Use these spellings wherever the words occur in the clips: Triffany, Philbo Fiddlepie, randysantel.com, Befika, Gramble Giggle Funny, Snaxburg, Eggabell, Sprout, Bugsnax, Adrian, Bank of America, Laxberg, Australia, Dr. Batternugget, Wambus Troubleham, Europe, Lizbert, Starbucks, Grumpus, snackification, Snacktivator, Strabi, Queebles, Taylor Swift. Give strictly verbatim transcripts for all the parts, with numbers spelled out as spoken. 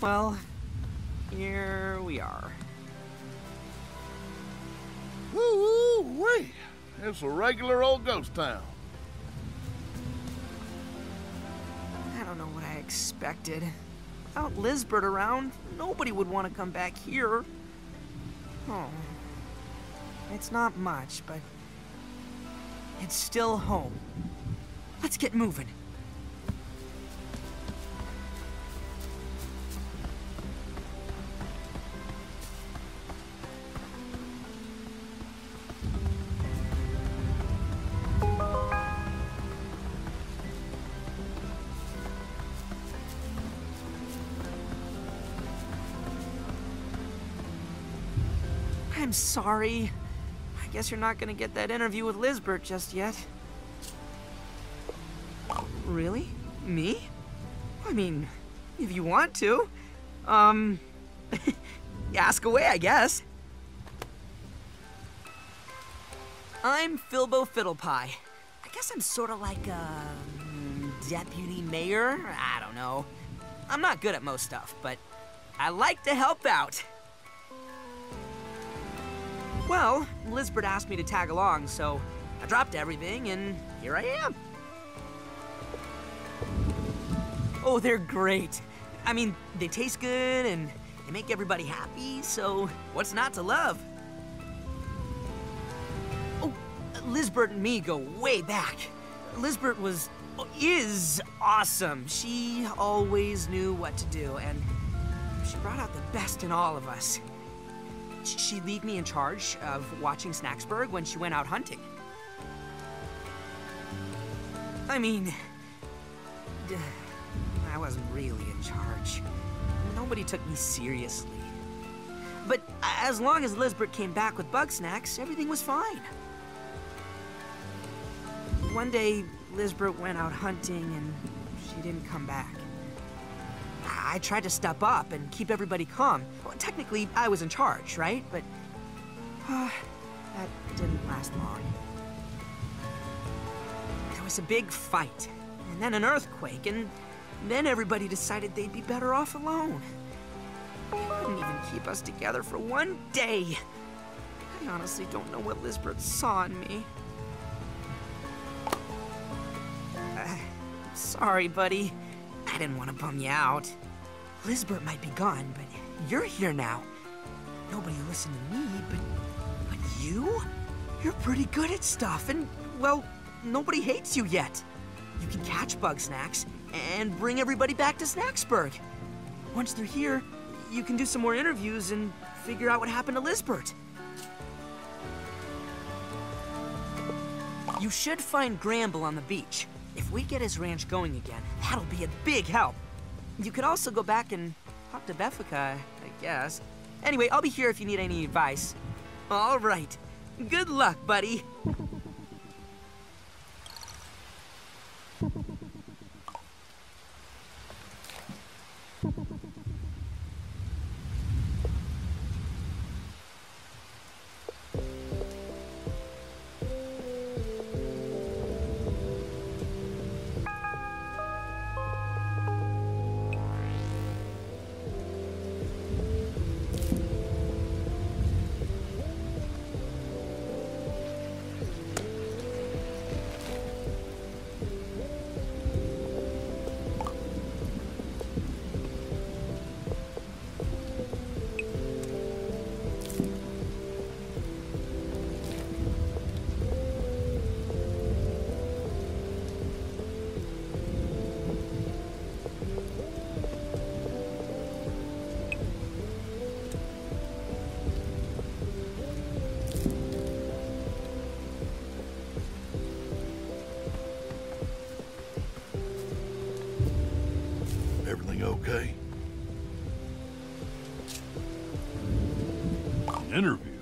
Well, here we are. Woo-wee! It's a regular old ghost town. I don't know what I expected. Without Lizbert around, nobody would want to come back here. Oh, it's not much, but it's still home. Let's get moving. I'm sorry. I guess you're not gonna get that interview with Lizbert just yet. Really? Me? I mean, if you want to. Um, ask away, I guess. I'm Philbo Fiddlepie. I guess I'm sort of like a deputy mayor? I don't know. I'm not good at most stuff, but I like to help out. Well, Lizbert asked me to tag along, so I dropped everything, and here I am. Oh, they're great. I mean, they taste good, and they make everybody happy, so what's not to love? Oh, Lizbert and me go way back. Lizbert was, is awesome. She always knew what to do, and she brought out the best in all of us. She leave me in charge of watching Snaxburg when she went out hunting. I mean, I wasn't really in charge. Nobody took me seriously. But as long as Lizbert came back with Bugsnax, everything was fine. One day, Lizbert went out hunting and she didn't come back. I tried to step up and keep everybody calm. Well, technically, I was in charge, right? But uh, that didn't last long. There was a big fight, and then an earthquake, and then everybody decided they'd be better off alone. They couldn't even keep us together for one day. I honestly don't know what Lizbert saw in me. Uh, sorry, buddy. I didn't want to bum you out. Lizbert might be gone, but you're here now. Nobody listened to me, but but you? You're pretty good at stuff, and, well, nobody hates you yet. You can catch Bugsnax and bring everybody back to Snaxburg. Once they're here, you can do some more interviews and figure out what happened to Lizbert. You should find Gramble on the beach. If we get his ranch going again, that'll be a big help. You could also go back and talk to Befika, I guess. Anyway, I'll be here if you need any advice. All right. Good luck, buddy. Okay. An interview?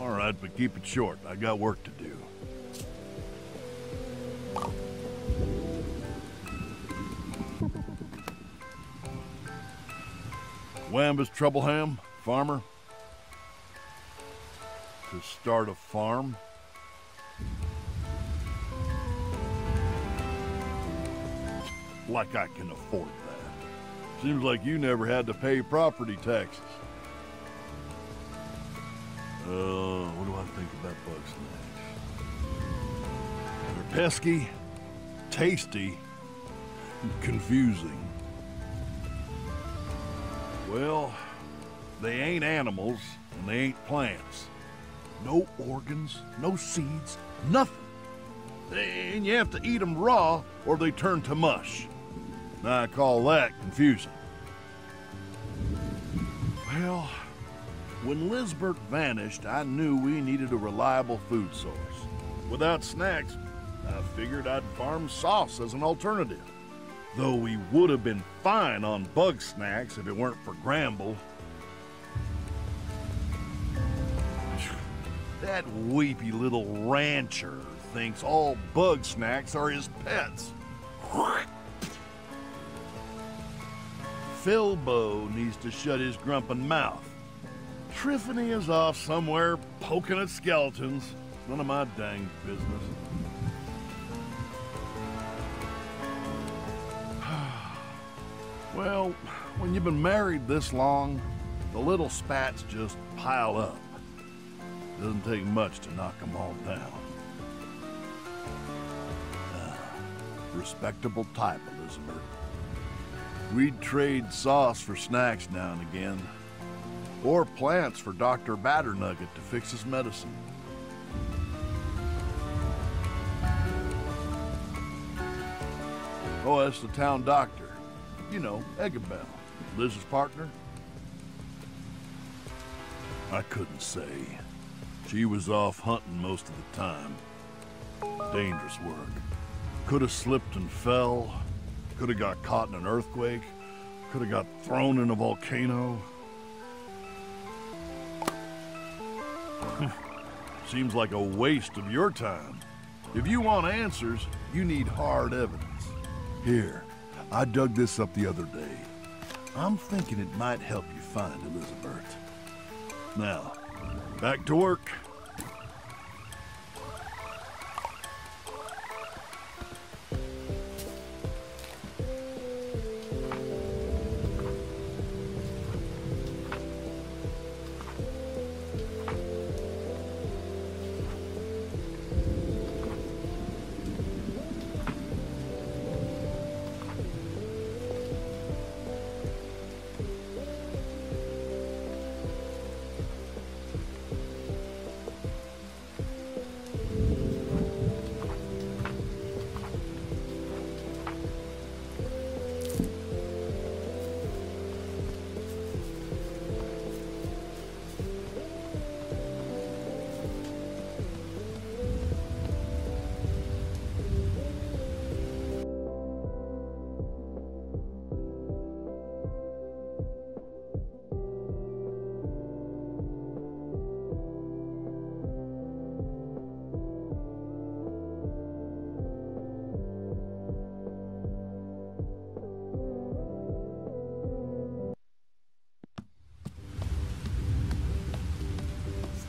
All right, but keep it short. I got work to do. Wambus Troubleham, farmer. To start a farm. Like I can afford that. Seems like you never had to pay property taxes. Uh, what do I think about Bugsnax? They're pesky, tasty, and confusing. Well, they ain't animals, and they ain't plants. No organs, no seeds, nothing. And you have to eat them raw, or they turn to mush. Now I call that confusing. Well, when Lizbert vanished, I knew we needed a reliable food source. Without snacks, I figured I'd farm sauce as an alternative. Though we would have been fine on Bugsnax if it weren't for Gramble. That weepy little rancher thinks all Bugsnax are his pets. Philbo needs to shut his grumping mouth. Triffany is off somewhere poking at skeletons. None of my dang business. Well, when you've been married this long, the little spats just pile up. It doesn't take much to knock them all down. Uh, respectable type, Elizabeth. We'd trade sauce for snacks now and again, or plants for Doctor Batternugget to fix his medicine. Oh, that's the town doctor. You know, Eggabell, Liz's partner. I couldn't say. She was off hunting most of the time. Dangerous work. Could have slipped and fell. Could have got caught in an earthquake. Could have got thrown in a volcano. Seems like a waste of your time. If you want answers, you need hard evidence. Here, I dug this up the other day. I'm thinking it might help you find Elizabeth. Now, back to work.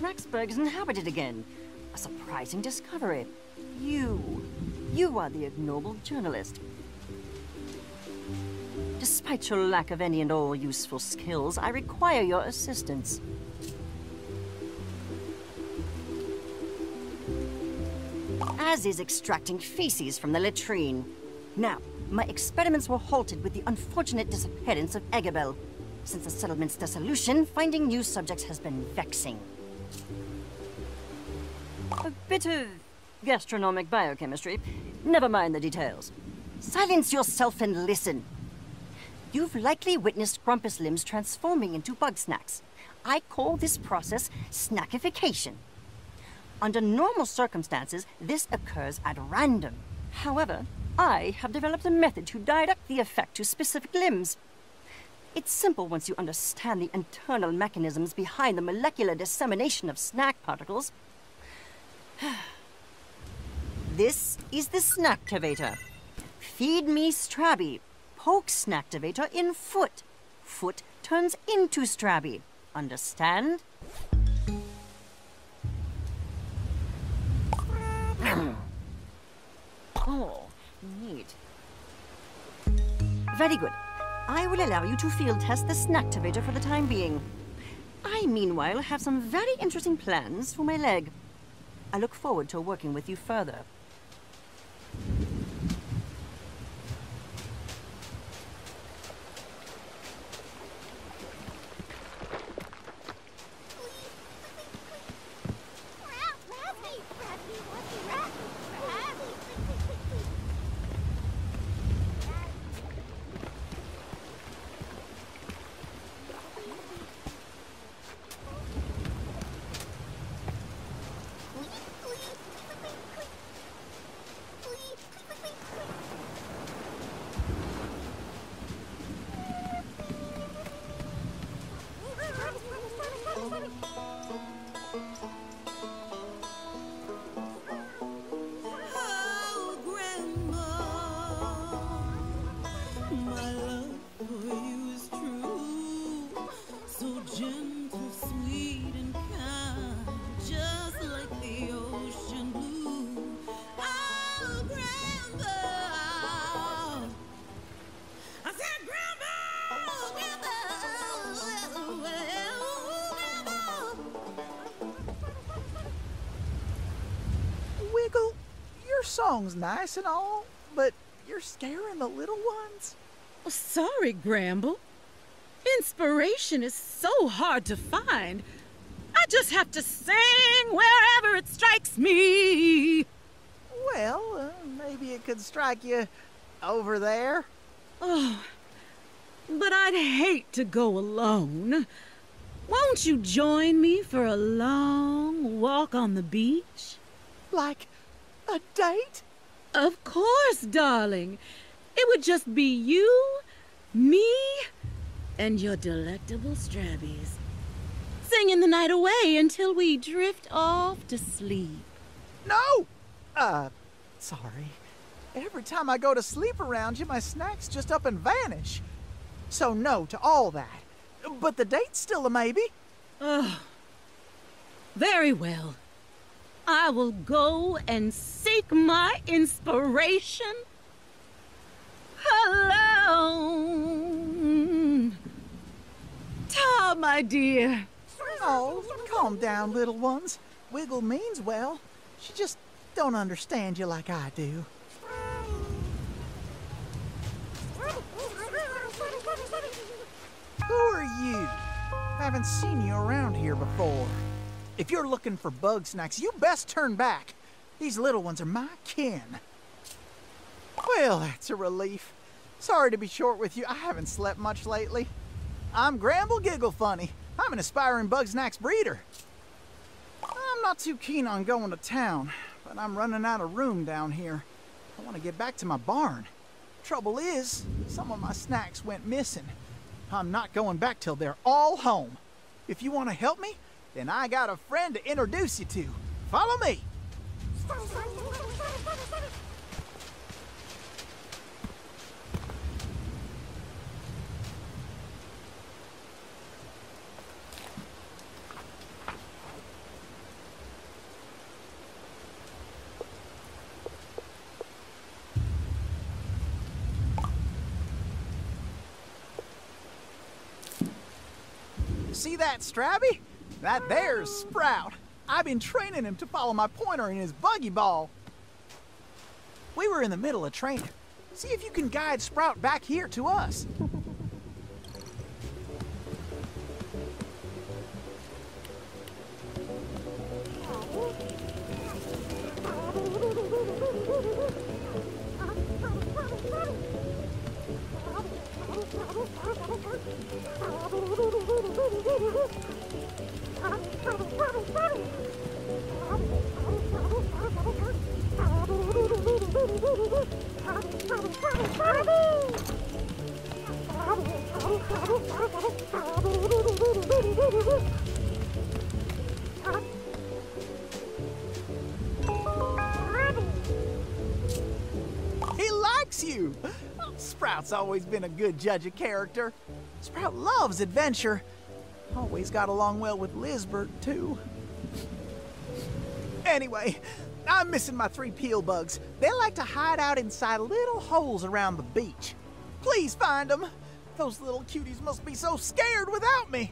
Laxberg is inhabited again. A surprising discovery. You, you are the ignoble journalist. Despite your lack of any and all useful skills, I require your assistance. As is extracting feces from the latrine. Now, my experiments were halted with the unfortunate disappearance of Eggabell. Since the settlement's dissolution, finding new subjects has been vexing. A bit of gastronomic biochemistry. Never mind the details. Silence yourself and listen. You've likely witnessed Grumpus limbs transforming into bug snacks. I call this process snackification. Under normal circumstances, this occurs at random. However, I have developed a method to direct the effect to specific limbs. It's simple once you understand the internal mechanisms behind the molecular dissemination of snack particles. This is the Snacktivator. Feed me Strabi. Poke Snacktivator in foot. Foot turns into Strabi. Understand? Oh, neat. Very good. I will allow you to field test the Snacktivator for the time being. I, meanwhile, have some very interesting plans for my leg. I look forward to working with you further. Song's nice and all, but you're scaring the little ones. Sorry, Gramble. Inspiration is so hard to find. I just have to sing wherever it strikes me. Well, uh, maybe it could strike you over there. Oh, but I'd hate to go alone. Won't you join me for a long walk on the beach? Like a date? Of course, darling. It would just be you, me, and your delectable Strabbies. Singing the night away until we drift off to sleep. No! Uh, sorry. Every time I go to sleep around you, my snacks just up and vanish. So no to all that. But the date's still a maybe. Oh, very well. I will go and seek my inspiration alone. Ta, my dear. Oh, calm down, little ones. Wiggle means well. She just don't understand you like I do. Who are you? I haven't seen you around here before. If you're looking for Bugsnax, you best turn back. These little ones are my kin. Well, that's a relief. Sorry to be short with you. I haven't slept much lately. I'm Gramble Giggle Funny. I'm an aspiring Bugsnax breeder. I'm not too keen on going to town, but I'm running out of room down here. I want to get back to my barn. Trouble is, some of my snacks went missing. I'm not going back till they're all home. If you want to help me, then I got a friend to introduce you to. Follow me! See that, Strabi? That there's Sprout. I've been training him to follow my pointer in his buggy ball. We were in the middle of training. See if you can guide Sprout back here to us. He likes you! Sprout's always been a good judge of character. Sprout loves adventure. Always got along well with Lizbert, too. Anyway, I'm missing my three peel bugs. They like to hide out inside little holes around the beach. Please find them. Those little cuties must be so scared without me.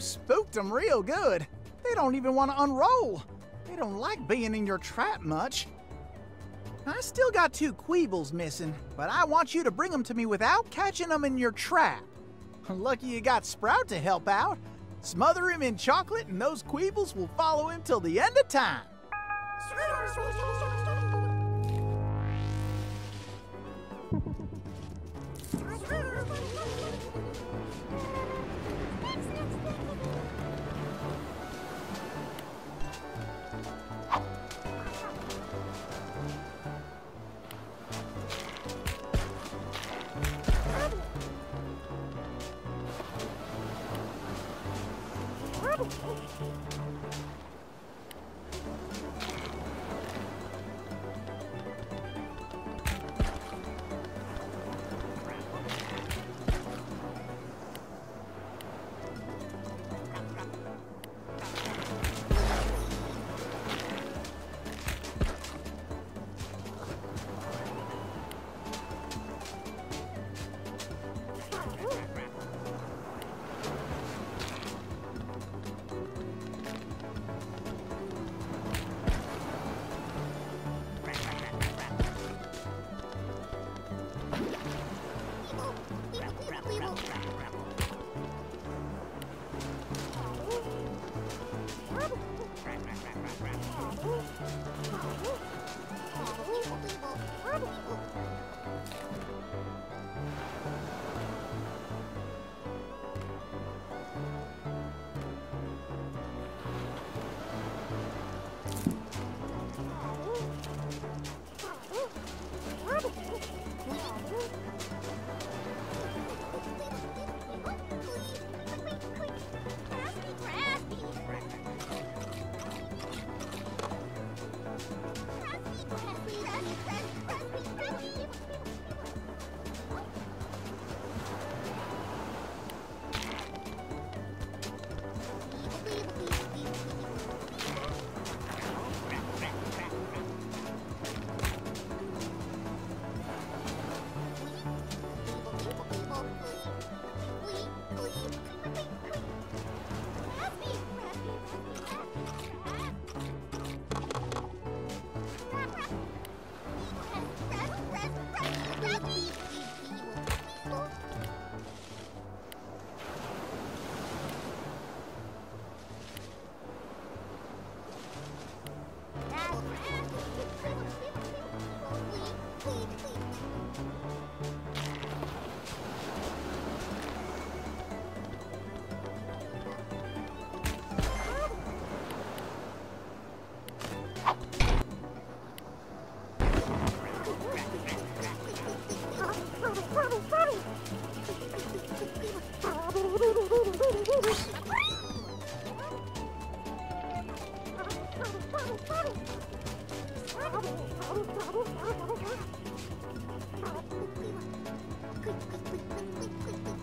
Spooked them real good. They don't even want to unroll. They don't like being in your trap much. I still got two Queebles missing, but I want you to bring them to me without catching them in your trap. Lucky you got Sprout to help out. Smother him in chocolate and those Queebles will follow him till the end of time.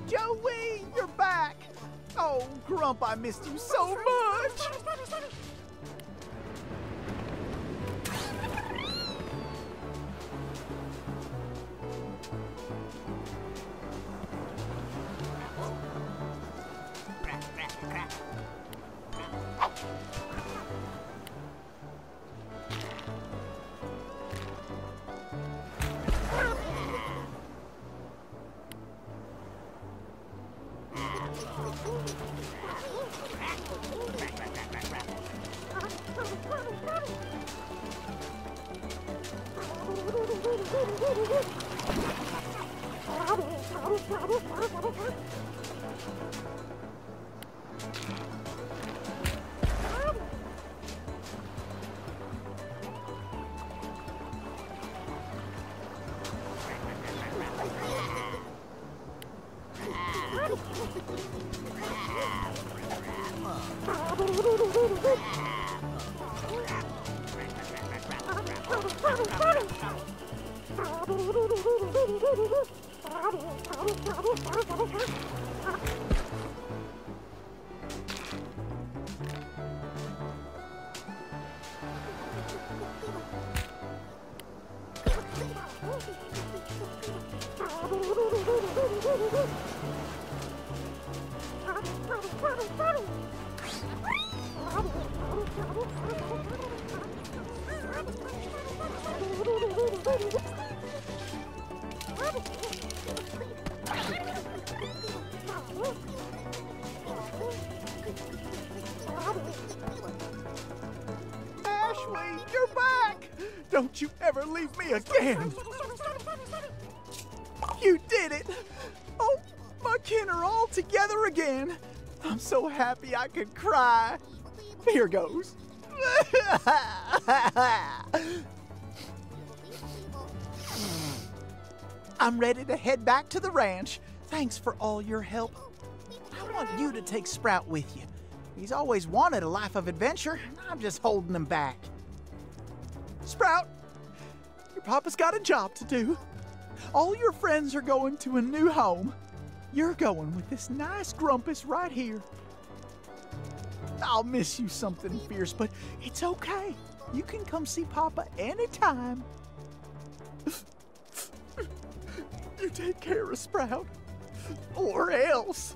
Joey, you're back! Oh, Grump, I missed you so much! Don't you ever leave me again! You did it! Oh, my kin are all together again! I'm so happy I could cry! Here goes! I'm ready to head back to the ranch. Thanks for all your help. I want you to take Sprout with you. He's always wanted a life of adventure, and I'm just holding him back. Sprout, your papa's got a job to do. All your friends are going to a new home. You're going with this nice Grumpus right here. I'll miss you something fierce, but it's okay. You can come see Papa anytime. You take care of Sprout, or else.